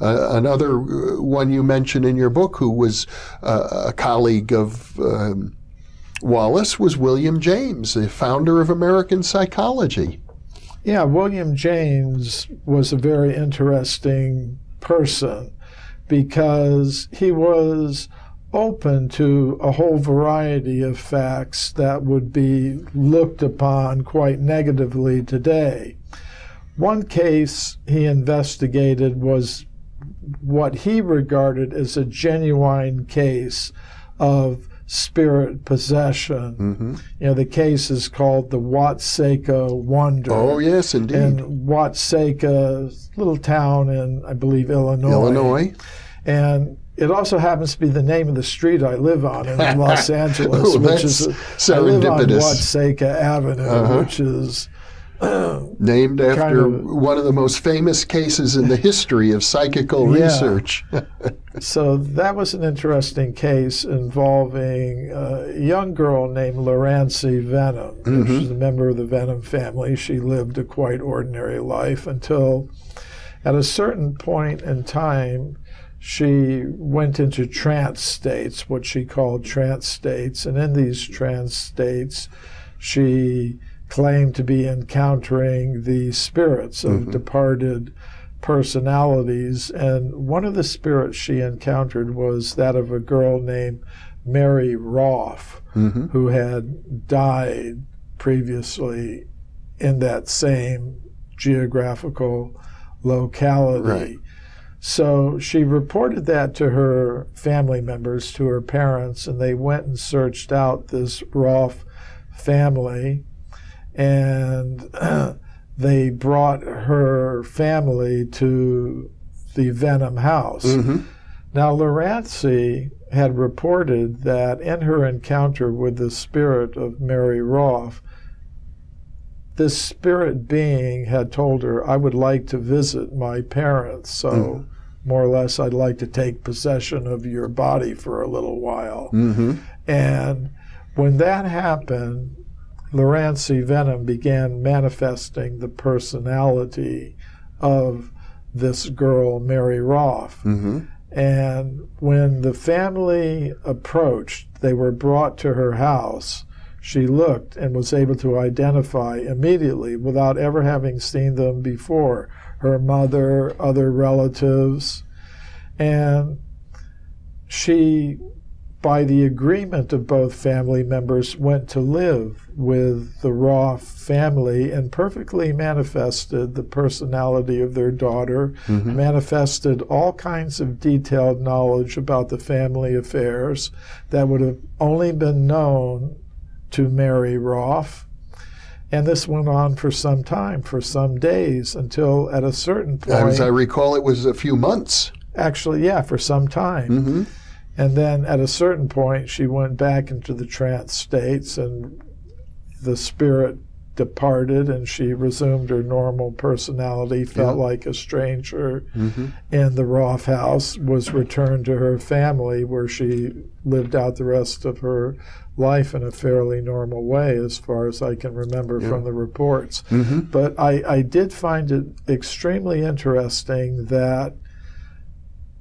Another one you mention in your book who was a colleague of Wallace was William James, the founder of American psychology. Yeah, William James was a very interesting person because he was open to a whole variety of facts that would be looked upon quite negatively today. One case he investigated was what he regarded as a genuine case of spirit possession. Mm-hmm. You know, the case is called the Watseka Wonder. Oh, yes, indeed. In Watseka, little town in, I believe, Illinois. Illinois. And it also happens to be the name of the street I live on in Los Angeles, which is serendipitous. I live on Watseka Avenue, which is named after one of the most famous cases in the history of psychical research. So that was an interesting case involving a young girl named Lurancy Vennum. Mm-hmm. She's a member of the Vennum family. She lived a quite ordinary life until, at a certain point in time, she went into trance states, what she called trance states. And in these trance states, she claimed to be encountering the spirits of departed personalities. And one of the spirits she encountered was that of a girl named Mary Roff, who had died previously in that same geographical locality. Right. So she reported that to her family members, to her parents, and they went and searched out this Roff family. And they brought her family to the Vennum house. Now, Lurancy had reported that in her encounter with the spirit of Mary Roff, this spirit being had told her, I would like to visit my parents, so more or less I'd like to take possession of your body for a little while. And when that happened, Lurancy Vennum began manifesting the personality of this girl, Mary Roff. And when the family approached, they were brought to her house, she looked and was able to identify immediately, without ever having seen them before, her mother, other relatives. And she, by the agreement of both family members, went to live with the Roff family and perfectly manifested the personality of their daughter, manifested all kinds of detailed knowledge about the family affairs that would have only been known to Mary Roff. And this went on for some time, for some days, until at a certain point... As I recall, it was a few months. Actually, yeah, for some time. And then at a certain point, she went back into the trance states, and the spirit departed, and she resumed her normal personality, felt like a stranger in the Roff house, was returned to her family, where she lived out the rest of her life in a fairly normal way, as far as I can remember from the reports. But I did find it extremely interesting that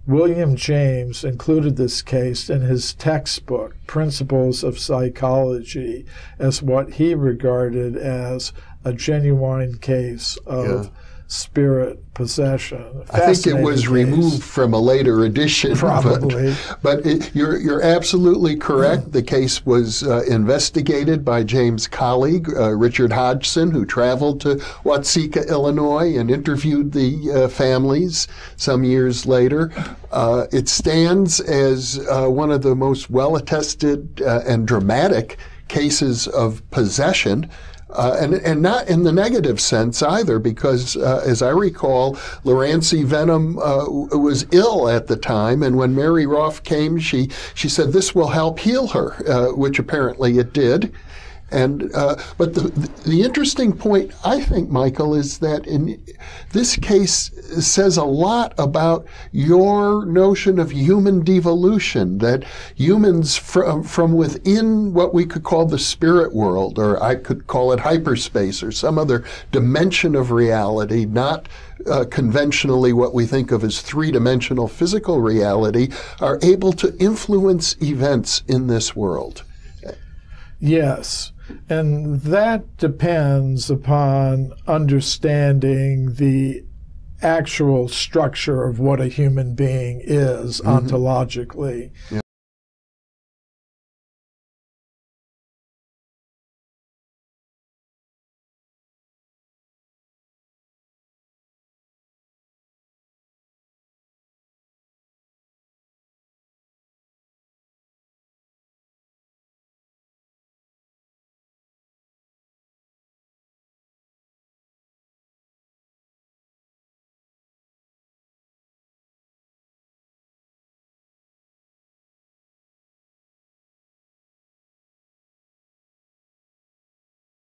William James included this case in his textbook, Principles of Psychology, as what he regarded as a genuine case of spirit possession. I think it was removed from a later edition. Probably. But you're absolutely correct. The case was investigated by James' colleague, Richard Hodgson, who traveled to Watseka, Illinois, and interviewed the families some years later. It stands as one of the most well-attested and dramatic cases of possession. And not in the negative sense either, because as I recall, Lurancy Vennum was ill at the time, and when Mary Roff came, she said this will help heal her, which apparently it did. And but the interesting point, I think, Michael, is that in this case says a lot about your notion of human devolution, that humans from within what we could call the spirit world, or I could call it hyperspace or some other dimension of reality, not conventionally what we think of as three-dimensional physical reality, are able to influence events in this world. Yes. And that depends upon understanding the actual structure of what a human being is ontologically. Yeah.